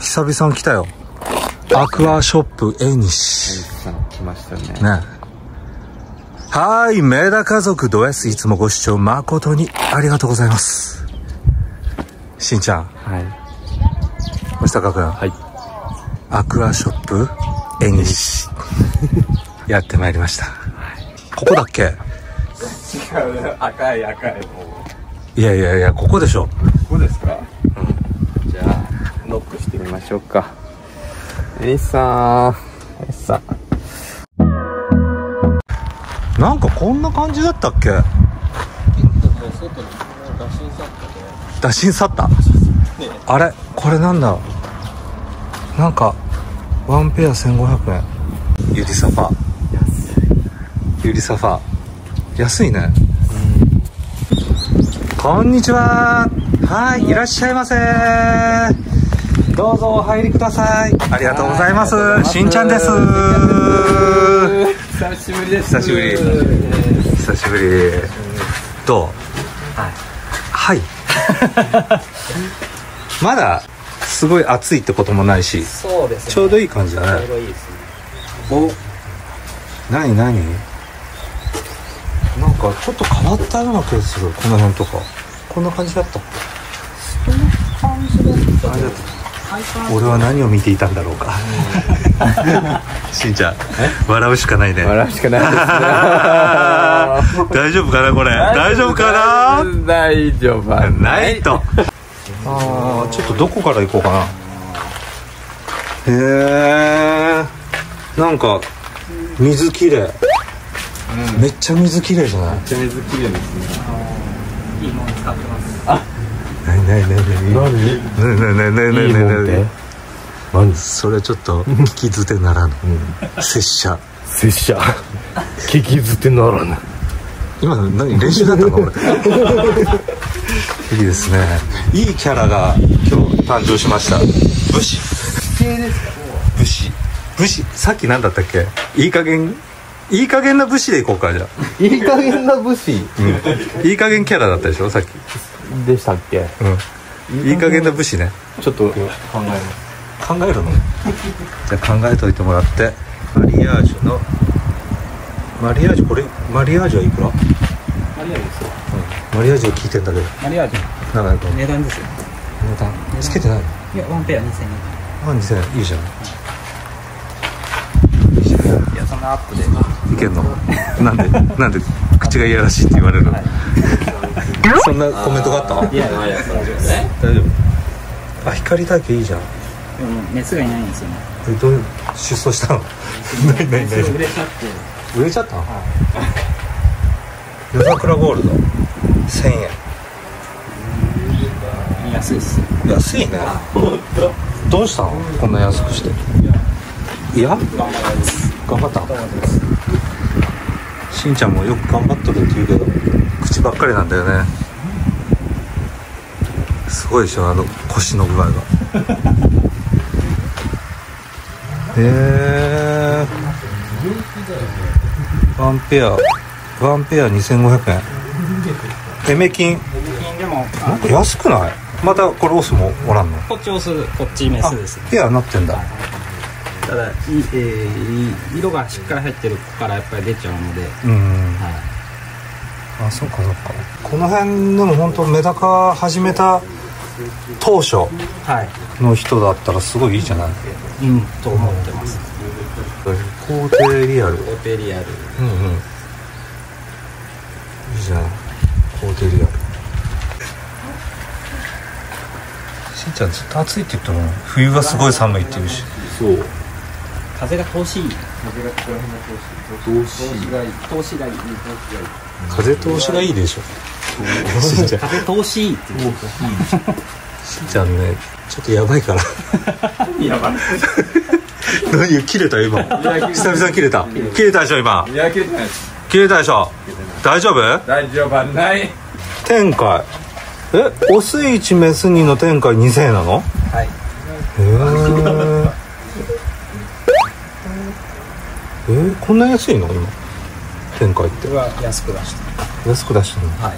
久々に来たよ。アクアショップえにし。来ましたね。ね。はい、メダ家族ド S、いつもご視聴誠にありがとうございます。しんちゃん。はい。吉高くん。はい。アクアショップえにし。やってまいりました。ここだっけ？違う、赤い赤い。いやいやいや、ここでしょ。ここですか？うん。じゃあ、ノックしてみましょうか。えいさーん。えいさん。なんかこんな感じだったっけ？打診去った。あれこれなんだ。なんかワンペア1500円。ユリサファ。ユリサファ。安いね。うん、こんにちは。はい、いらっしゃいませ。どうぞお入りください。ありがとうございます。しんちゃんです。久しぶりです。久しぶり。久しぶり。どう？はい。はい。まだすごい暑いってこともないし、そうですね。ちょうどいい感じだね。ちょうどいいですね。お、何？なんかちょっと変わったような気がする。この辺とかこんな感じだった。そんな感じだった。あれだった。俺は何を見ていたんだろうか。しんちゃん笑うしかないね。笑うしかないですね。大丈夫かなこれ。大丈夫かな。大丈夫はないと。ああ、ちょっとどこから行こうかな。へえ、なんか水きれい。めっちゃ水きれいじゃない。めっちゃ水きれいですね。いいもの使ってます。あ、何それ、ちょっと聞き捨てならぬ。拙者拙者聞き捨てならぬ。今の何、練習だったの俺。いいですね。いいキャラが今日誕生しました。武士武士武士、さっき何だったっけ。いい加減な武士でいこうか。じゃあいい加減な武士、いい加減キャラだったでしょさっきでしたっけ。うん、いい加減な武士ね。ちょっと考えるの。じゃあ考えといてもらって。マリアージュのマリアージュ、これマリアージュはいくら。マリアージュですよ。うん、マリアージュを聞いてんだけど。マリアージュ長いか値段ですよ。値段つけてない。いや、ワンペア2000円。2000円いいじゃん。いや、そんなアップでいけんの。なんで口がいやらしいって言われるの。そんなコメントがあった？いやいや、大丈夫です。大丈夫。あ、光だけいいじゃん。でも熱がいないんですよね。え、どういう出走したの？ない。売れちゃって。売れちゃった？はい。夜桜ゴールド1000円。安いっす。安いね。どうしたの？こんな安くして。いや。頑張った。しんちゃんもよく頑張っとるって言うけど口ばっかりなんだよね。すごいでしょ、あの腰の具合が。へえー、ワンペア2500円。エメ金でもなんか安くない？またこれオスもおらんの？こっちオス、こっちメスですね。ペアになってんだ。ただ、色がしっかり入ってるからやっぱり出ちゃうので。あ、そうかそうか。この辺でも本当メダカ始めた当初の人だったらすごいいいじゃない。うんと思ってます。皇帝リアル、皇帝リアル、うん、いいじゃん皇帝リアル。しんちゃんずっと暑いって言っても冬がすごい寒いって言うし、そう風が通しい。風が通しがいい。風通しがいいでしょ。風通しいいっていう。しんちゃんね、ちょっとやばいから。やばい。何切れた今。久々に切れた。切れたでしょ今。いや切れてない。切れたでしょ。大丈夫？大丈夫はない。展開。え、オス1メス2の展開2000円なの？はい。こんな安いの今展開って。安く出してるの。はい。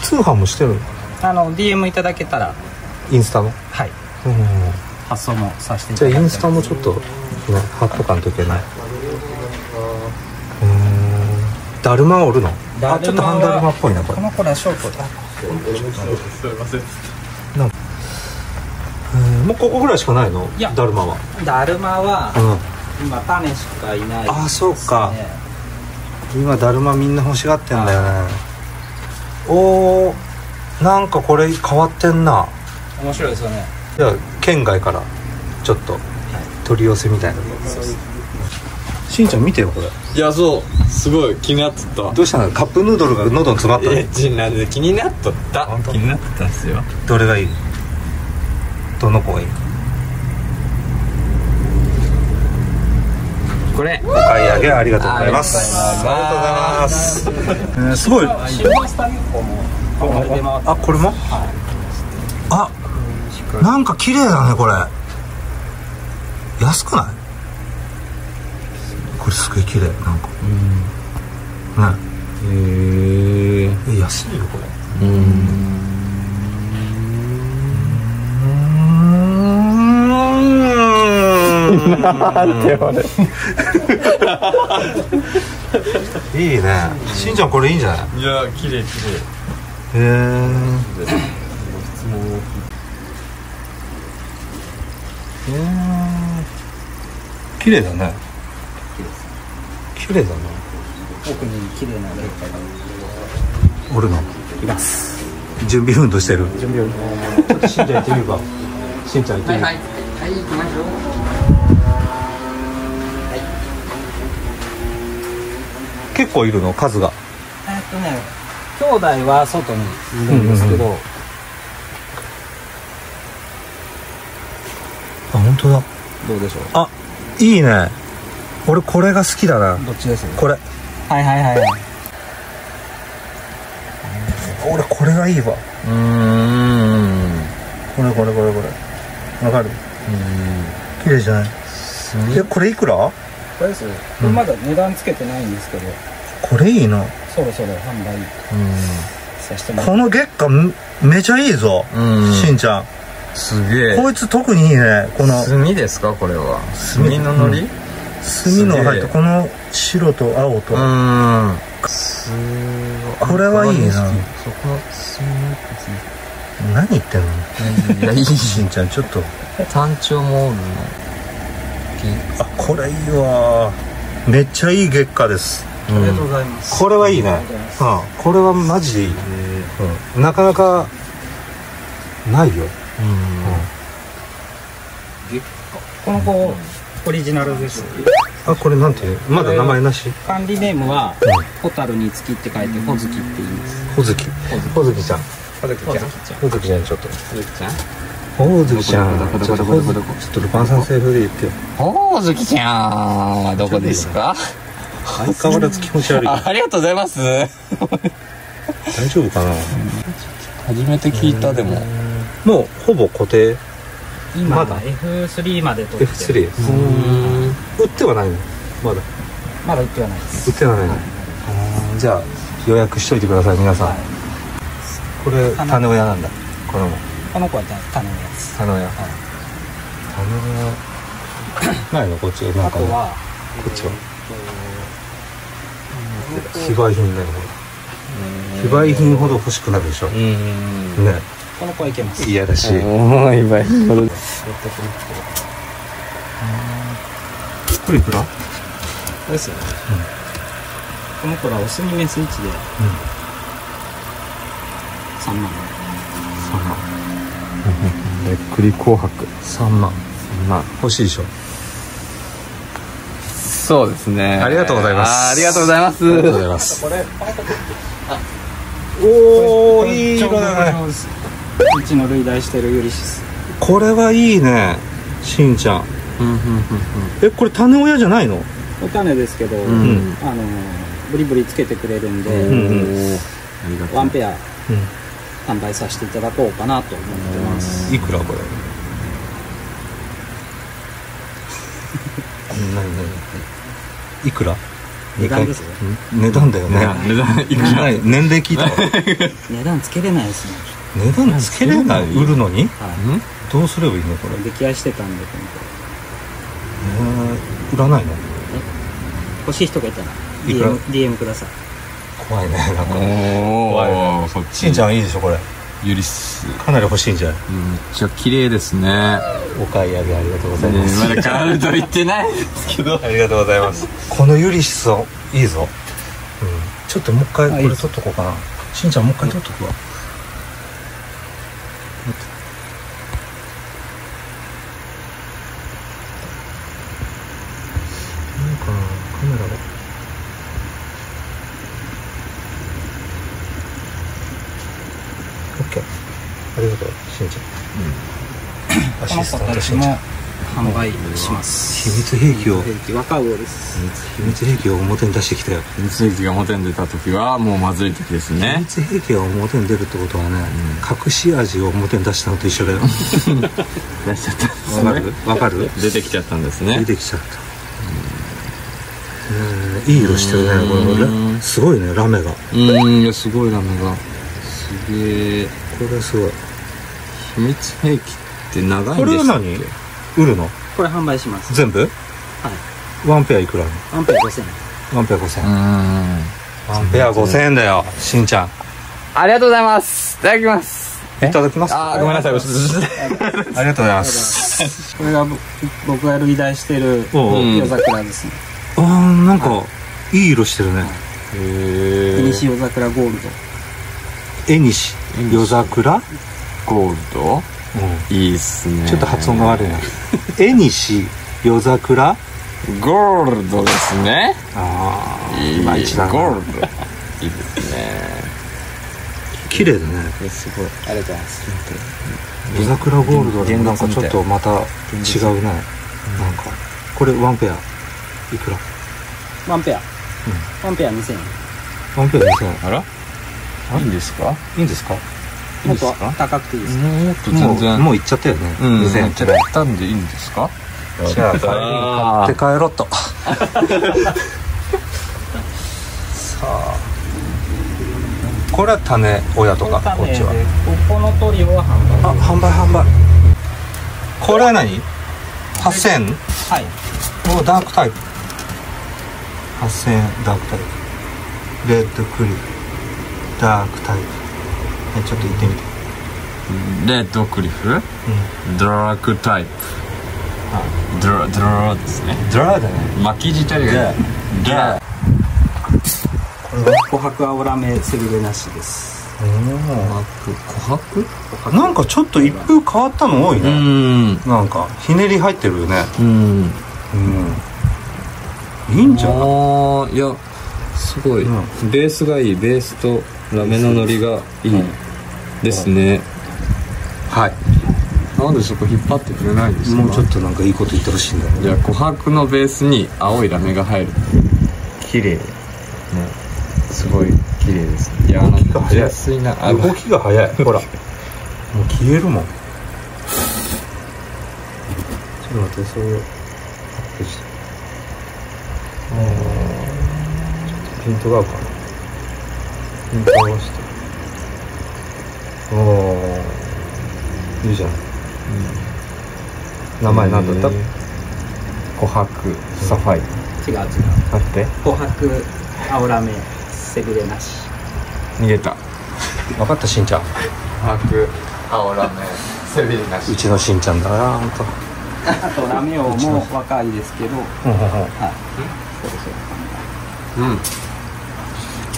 通販もしてるの。DM いただけたらインスタの。はい。発送もさせていただいて。じゃあインスタもちょっと、ね、貼っとかんといけない。だるまを折るの。あ、ちょっと半だるまっぽいなこれ。この子らショートだ。もうここぐらいしかないの？だるまは。だるまは今種しかいない。あ、そうか。今だるまみんな欲しがってんだよね。おお、なんかこれ変わってんな。面白いですよね。じゃあ県外からちょっと取り寄せみたいな。しんちゃん見てよこれ。いや、そうすごい気になっとった。どうしたの？カップヌードルが喉に詰まった。え、ちんなんで気になっとった。気になっとったんですよ。どれがいい？どの子がいい？これお買い上げありがとうございます。ありがとうございます。すごい。あ、これも、あ、なんか綺麗だねこれ。安くない？これすごい綺麗なんか。うん。ね。え、安いよこれ。なんて俺。いいね。しんちゃんこれいいんじゃない？いや、綺麗綺麗。綺麗だね。綺麗だな。奥に綺麗なレイカーが。俺の。います。準備運動してる。準備運動。ちょっとしんちゃんやってみれば。しんちゃんやってみる。はいはい。はい、行きましょう。はい。結構いるの数が。ね、兄弟は外にいるんですけど。あ、本当だ。どうでしょう。あ、いいね。俺これが好きだな。どっちです？これ。はいはいはい。俺これがいいわ。これこれこれこれ。わかる？綺麗じゃない？え、これいくら？これです。まだ値段つけてないんですけど。これいいな。そろそろ販売させてもらう。この月下めちゃいいぞ。しんちゃん。すげえ。こいつ特にいいね。この。炭ですかこれは？炭の糊？墨の入ったこの白と青と、これはいいな。そこ何言ってんの？いや、いいしんちゃんちょっと単調もおるの。あ、これいいわ。めっちゃいい月下です。ありがとうございます。これはいいね。これはマジでいい。なかなかないよこの子オリジナルです。あ、これなんていう？まだ名前なし。管理ネームはホタルに月って書いてホズキって言います。ホズキ。ホズキちゃん。ホズキちゃん。ホズキちゃんちょっと。ホズキちゃん。ホズキちゃん。ちょっとルパン三世風で言ってよ。ホズキちゃんはどこですか？相変わらず気持ち悪い。ありがとうございます。大丈夫かな？初めて聞いたでも。もうほぼ固定。まだ F3 まで取って F3 売ってはないの？まだまだ売ってはないです。売ってはないの。じゃあ予約しといてください皆さん。これ種親なんだ。このこの子は種親です。種親。ないのこっち。なんかこっちは非売品だよ。非売品ほど欲しくなるでしょ。ね、この子はいけます。いやらしい。おいばい。これいくらですよね。この子らオスにメス1で3万。3万。栗紅白3万。欲しいでしょ。そうですね。ありがとうございます。ありがとうございます。ありがとうございます。おお、いい色だね。うちの類題してるユリシス。これはいいね、しんちゃん。え、これ種親じゃないの？お種ですけど、ブリブリつけてくれるんで、ワンペア販売させていただこうかなと思ってます。いくらこれ？いくら？値段ですよ。値段だよね。値段いくら？年齢聞いた。値段つけれないですね。値段つけれない。売るのに。どうすればいいのこれ。出来合いしてたんで今回。売らないの？欲しい人がいたら DM ください。怖いねなんか。怖いね。そっち。しんちゃんいいでしょこれ。ゆりっす。かなり欲しいんじゃない？めっちゃ綺麗ですね。お買い上げありがとうございます。まだ買うと言ってないですけど。ありがとうございます。このゆりっすいいぞ。うん。ちょっともう一回これ取っとこうかな。しんちゃんもう一回取っとくわ。ありがとう、しんちゃん。アシスタントしんちゃん。販売します。秘密兵器を。若魚です。秘密兵器を表に出してきたよ。秘密兵器が表に出た時は、もうまずい時ですね。秘密兵器が表に出るってことはね、隠し味を表に出したのと一緒だよ。出しちゃった。わかる。出てきちゃったんですね。出てきちゃった。いい色してるね、これ。すごいね、ラメが。すごいラメが。すげえ。これすごい。秘密兵器って長いんです。これは何？売るの？これ販売します。全部？はい。ワンペアいくら？ワンペア5000円。ワンペア5000円。ワンペア5000円だよ、しんちゃん。ありがとうございます。いただきます。いただきます。あ、ごめんなさい。ありがとうございます。これが僕が依頼している夜桜ですね。ああ、なんかいい色してるね。ええ。西夜桜ゴールド。えにし夜桜ゴールド、いいっすね。ちょっと発音が悪いな。えにし夜桜ゴールドですね。ああ、いいゴールド。いいですね。綺麗だね。すごい。ありがとうございます。夜桜ゴールドでもなんかちょっとまた違うね。なんかこれワンペアいくら？ワンペア。ワンペア2000円。ワンペア2000円。あら？いいんですか？いいんですか？もっと高くていいですか？もっと全然もう行っちゃったよね。行っちゃったんでいいんですか？じゃあ買って帰ろっと。さあ、これは種親とかこっちは。このトリオは販売。これは何？8000円？はい。おダークタイプ。8000円ダークタイプ。レッドクリー。ダークタイプ。ちょっと言ってみて。レッドクリフ。ダークタイプ。ドラですね。ドラだね。巻き自体が。ドラ。琥珀青ラメセルベナシです。琥珀？なんかちょっと一風変わったの多いね。なんかひねり入ってるよね。いいんじゃない？いや。すごい、ベースがいい。ベースとラメのノリがいいですね。はい。なんでそこ引っ張ってくれないんですか？もうちょっとなんかいいこと言ってほしいんだよ。じゃあ琥珀のベースに青いラメが入る。綺麗。すごい綺麗ですね。動きが早い。動きが早い。ほら、もう消えるもん。ちょっと待って、それをアップして。ピントが合うかな。ピント合わせて。おー、いいじゃん。名前なんだった？琥珀サファイ。違う。待って。琥珀青ラメセグレなし。逃げた。分かったしんちゃん。琥珀青ラメセグレなし。うちのしんちゃんだな本当。あとラメ王も若いですけど。はい。そうそう。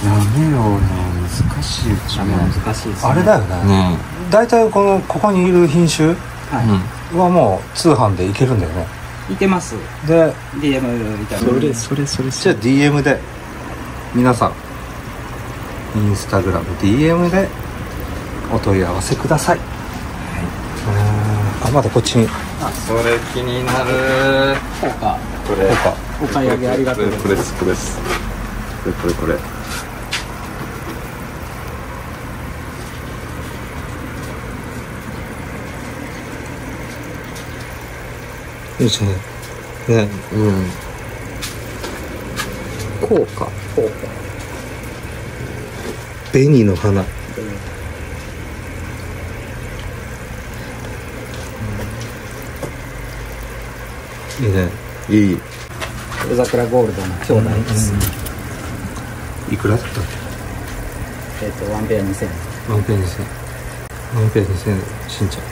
ラメ王ね、難しい。ラメ難しいですね。あれだよね。大体ここにいる品種はもう通販でいけるんだよね。いけます。で、DM いただいて。それ。じゃあ DM で皆さん、インスタグラム DM でお問い合わせください。はい。あ、まだこっちに。あ、それ気になる。こうか。お買い上げありがとうございます。これです。これ。いいですね。ね、こうか。紅の花。いいね。いい。夜桜ゴールドの兄弟です、うん、いくらだったっけ。ワンペア2000円。ワンペア2000円。ワンペア2000円。しんちゃん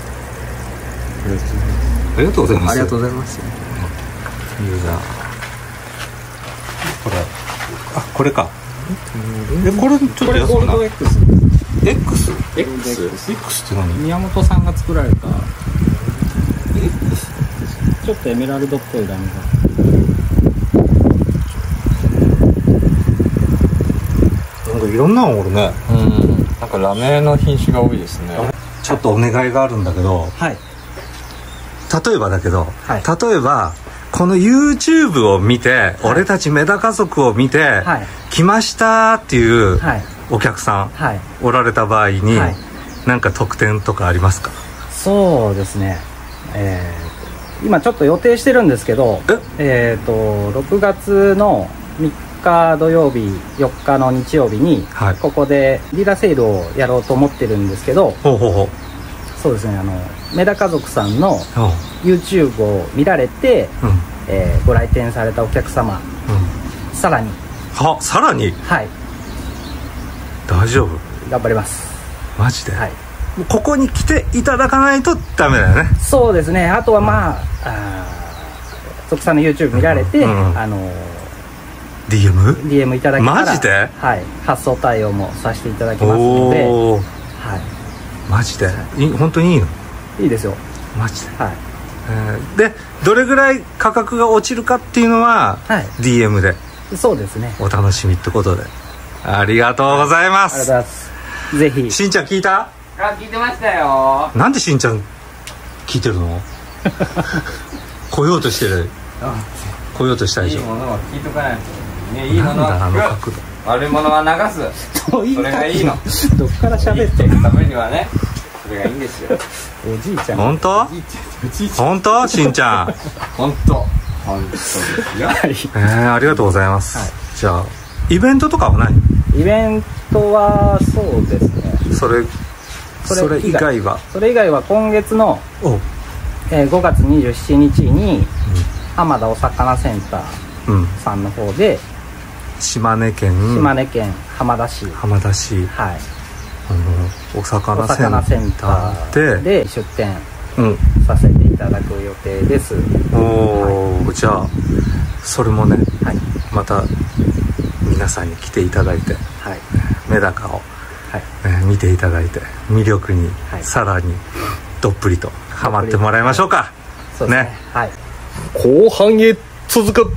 ありがとうございます。ありがとうございます。ユーザーこれ、あ、これか。これちょっと安くない？これ X？ X？ X って何？宮本さんが作られた X？ ちょっとエメラルドっぽいラインが。なんかいろんなのおるね。うん。なんかラメの品種が多いですね。ちょっとお願いがあるんだけど。はい。例えばだけど、はい、例えば。この YouTube を見て、はい、俺たちメダ家族を見て、はい、来ましたっていうお客さん、はい、おられた場合に、はい、なんか特典とかありますか？そうですね、今ちょっと予定してるんですけど、6月の3日土曜日4日の日曜日に、はい、ここでリーダーセールをやろうと思ってるんですけど、ほうほうほう、そうですね、メダ家族さんの YouTube を見られて、うん、ご来店されたお客様、うん、さらにはさらに、はい、大丈夫、頑張ります。マジで、はい、ここに来ていただかないとダメだよね。そうですね。あとはまあ、トキさんの YouTube 見られて、うんうん、DM いただけたらマジで、はい、発送対応もさせていただきますので、はい、マジで、はい、本当にいいの？いいですよ。マジで、はい、でどれぐらい価格が落ちるかっていうのは、はい、DM で。そうですね。お楽しみってことでありがとうございます。ありがとうございます。ぜひ。しんちゃん聞いた？あ、聞いてましたよ。なんでしんちゃん聞いてるの？来ようとしてる。来ようとしたでしょ。いいものは聞いとかないと、ね、いいものは聞く。なんだあの角度。悪いものは流す。それがいいの。どっから喋ってるためにはね、それがいいんですよ。おじいちゃん。本当？本当？しんちゃん。本当。本当ですよ。ありがとうございます。はい、じゃあイベントとかはない？イベントはそうですね。それ以外は？それ以外は今月の、5月27日に、うん、浜田お魚センターさんの方で。うん、島根県浜田市、はい、お魚センターで出店させていただく予定です、うん、おお、はい、じゃあそれもね、はい、また皆さんに来ていただいて、はい、メダカを、はい、見ていただいて魅力にさらにどっぷりとハマってもらいましょうか、はい、そうですね、ね、はい、後半へ続く。